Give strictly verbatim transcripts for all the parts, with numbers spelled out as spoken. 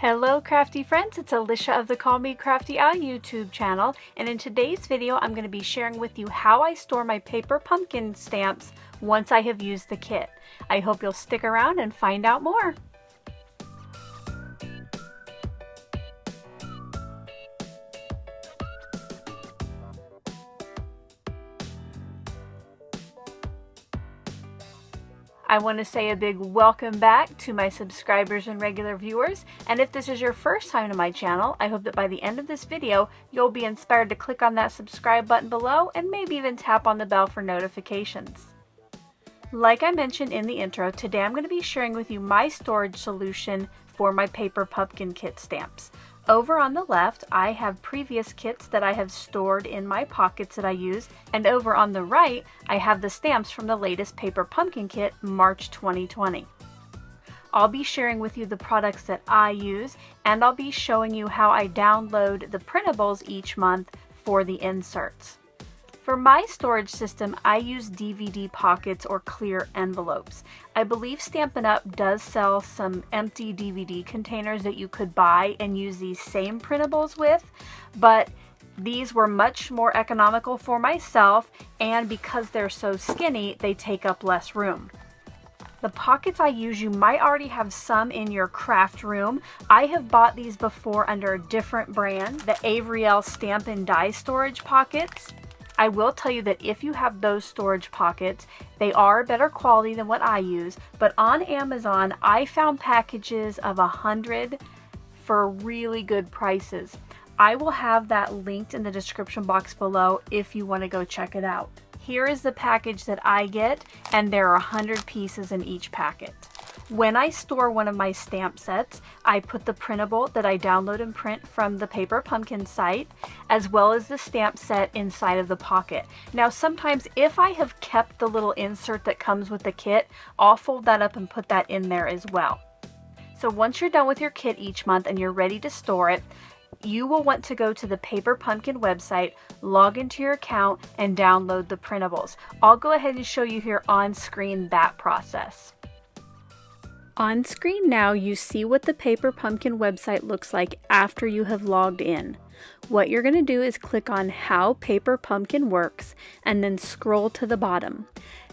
Hello crafty friends, it's Alicia of the Call Me Crafty Al YouTube channel, and in today's video I'm going to be sharing with you how I store my paper pumpkin stamps once I have used the kit. I hope you'll stick around and find out more. I want to say a big welcome back to my subscribers and regular viewers, and if this is your first time to my channel, I hope that by the end of this video you'll be inspired to click on that subscribe button below and maybe even tap on the bell for notifications. Like I mentioned in the intro, today I'm going to be sharing with you my storage solution for my paper pumpkin kit stamps. Over on the left, I have previous kits that I have stored in my pockets that I use, and over on the right, I have the stamps from the latest Paper Pumpkin kit, March twenty twenty. I'll be sharing with you the products that I use, and I'll be showing you how I download the printables each month for the inserts. For my storage system, I use D V D pockets or clear envelopes. I believe Stampin' Up does sell some empty D V D containers that you could buy and use these same printables with, but these were much more economical for myself, and because they're so skinny, they take up less room. The pockets I use, you might already have some in your craft room. I have bought these before under a different brand, the Avery Elle Stamp and Die Storage Pockets. I will tell you that if you have those storage pockets, they are better quality than what I use, but on Amazon, I found packages of one hundred for really good prices. I will have that linked in the description box below if you want to go check it out. Here is the package that I get, and there are one hundred pieces in each packet. When I store one of my stamp sets, I put the printable that I download and print from the Paper Pumpkin site, as well as the stamp set inside of the pocket. Now sometimes if I have kept the little insert that comes with the kit, I'll fold that up and put that in there as well. So once you're done with your kit each month and you're ready to store it, you will want to go to the Paper Pumpkin website, log into your account, and download the printables. I'll go ahead and show you here on screen that process. On screen now, you see what the Paper Pumpkin website looks like after you have logged in. What you're going to do is click on How Paper Pumpkin Works and then scroll to the bottom.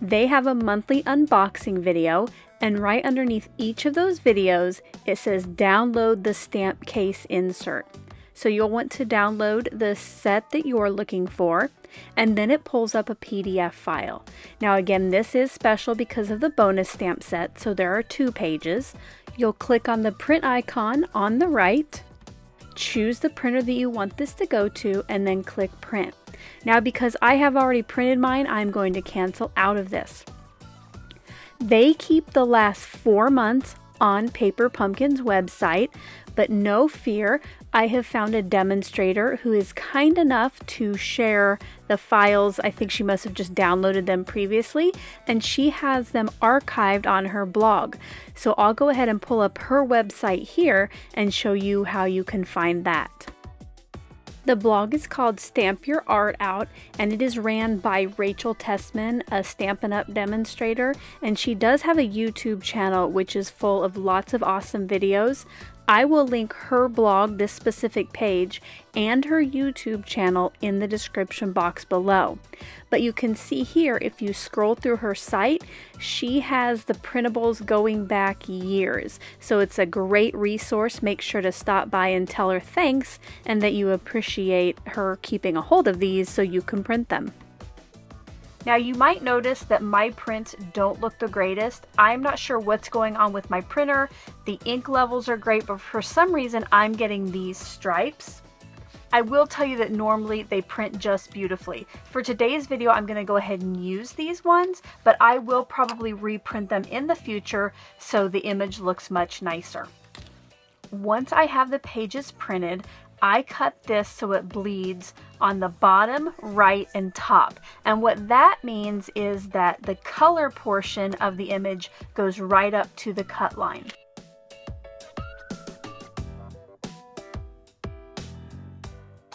They have a monthly unboxing video, and right underneath each of those videos, it says download the stamp case insert. So you'll want to download the set that you're looking for, and then it pulls up a P D F file. Now again, this is special because of the bonus stamp set, so there are two pages. You'll click on the print icon on the right, choose the printer that you want this to go to, and then click print. Now because I have already printed mine, I'm going to cancel out of this. They keep the last four months on Paper Pumpkin's website, but no fear, I have found a demonstrator who is kind enough to share the files. I think she must have just downloaded them previously, and she has them archived on her blog. So I'll go ahead and pull up her website here and show you how you can find that. The blog is called Stamp Your Art Out, and it is ran by Rachel Tessman, a Stampin' Up! Demonstrator, and she does have a YouTube channel which is full of lots of awesome videos. I will link her blog, this specific page, and her YouTube channel in the description box below. But you can see here, if you scroll through her site, she has the printables going back years. So it's a great resource. Make sure to stop by and tell her thanks and that you appreciate her keeping a hold of these so you can print them. Now you might notice that my prints don't look the greatest. I'm not sure what's going on with my printer. The ink levels are great, but for some reason I'm getting these stripes. I will tell you that normally they print just beautifully. For today's video, I'm gonna go ahead and use these ones, but I will probably reprint them in the future so the image looks much nicer. Once I have the pages printed, I cut this so it bleeds on the bottom, right, and top. And what that means is that the color portion of the image goes right up to the cut line.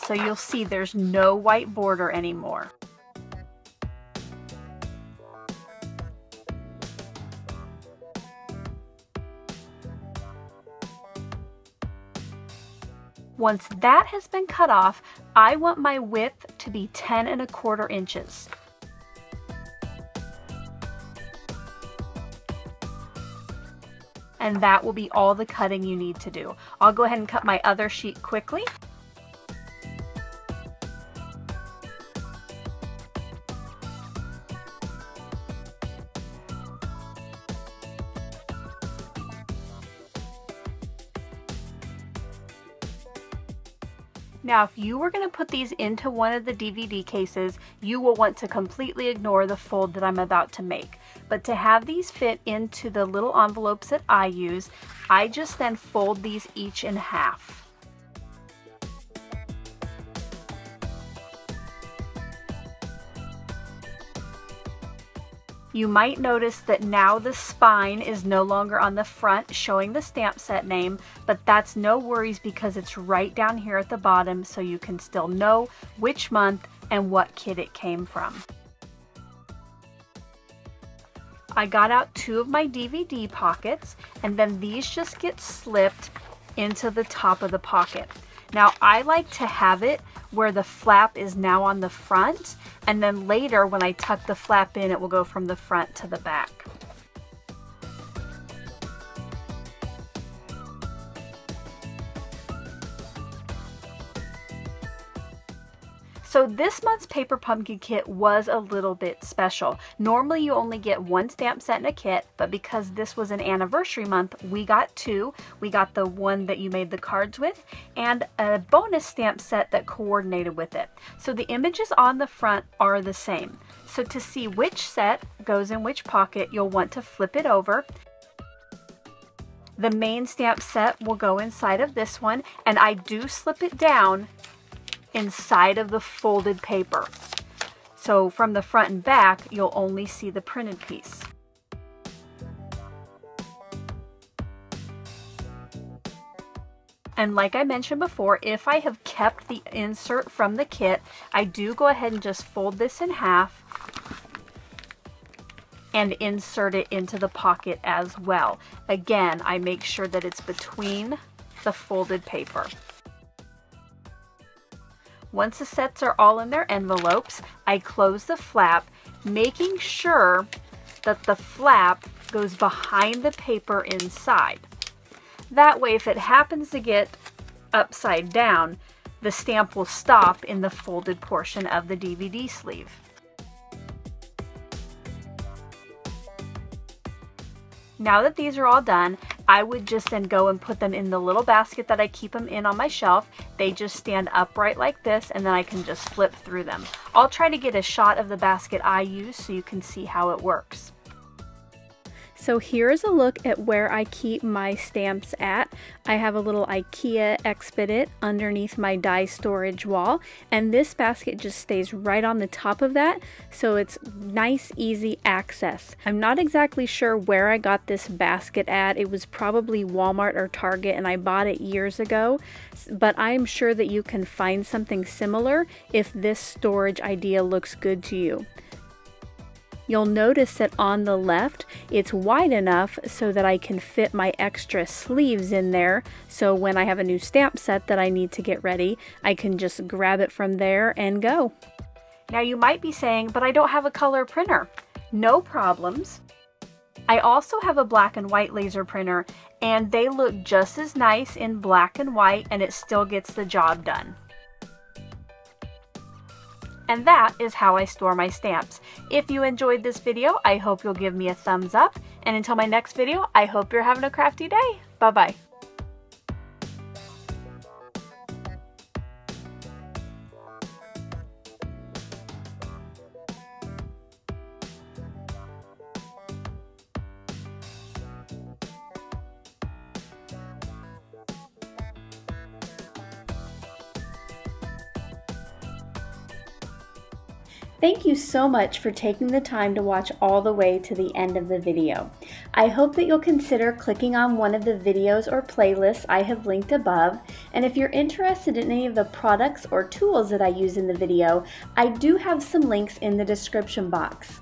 So you'll see there's no white border anymore. Once that has been cut off, I want my width to be ten and a quarter inches. And that will be all the cutting you need to do. I'll go ahead and cut my other sheet quickly. Now, if you were going to put these into one of the D V D cases, you will want to completely ignore the fold that I'm about to make. But to have these fit into the little envelopes that I use, I just then fold these each in half. You might notice that now the spine is no longer on the front showing the stamp set name, but that's no worries because it's right down here at the bottom, so you can still know which month and what kit it came from. I got out two of my D V D pockets, and then these just get slipped into the top of the pocket. Now, I like to have it where the flap is now on the front, and then later when I tuck the flap in, it will go from the front to the back. So this month's Paper Pumpkin kit was a little bit special. Normally you only get one stamp set in a kit, but because this was an anniversary month, we got two. We got the one that you made the cards with and a bonus stamp set that coordinated with it. So the images on the front are the same. So to see which set goes in which pocket, you'll want to flip it over. The main stamp set will go inside of this one, and I do slip it down inside of the folded paper. So from the front and back, you'll only see the printed piece. And like I mentioned before, if I have kept the insert from the kit, I do go ahead and just fold this in half and insert it into the pocket as well. Again, I make sure that it's between the folded paper. Once the sets are all in their envelopes, I close the flap, making sure that the flap goes behind the paper inside. That way, if it happens to get upside down, the stamp will stop in the folded portion of the D V D sleeve. Now that these are all done, I would just then go and put them in the little basket that I keep them in on my shelf. They just stand upright like this, and then I can just flip through them. I'll try to get a shot of the basket I use so you can see how it works. So here's a look at where I keep my stamps at. I have a little IKEA Expedit underneath my die storage wall, and this basket just stays right on the top of that, so it's nice, easy access. I'm not exactly sure where I got this basket at. It was probably Walmart or Target, and I bought it years ago, but I'm sure that you can find something similar if this storage idea looks good to you. You'll notice that on the left, it's wide enough so that I can fit my extra sleeves in there. So when I have a new stamp set that I need to get ready, I can just grab it from there and go. Now you might be saying, but I don't have a color printer. No problems. I also have a black and white laser printer, and they look just as nice in black and white, and it still gets the job done. And that is how I store my stamps. If you enjoyed this video, I hope you'll give me a thumbs up. And until my next video, I hope you're having a crafty day. Bye-bye. Thank you so much for taking the time to watch all the way to the end of the video. I hope that you'll consider clicking on one of the videos or playlists I have linked above, and if you're interested in any of the products or tools that I use in the video, I do have some links in the description box.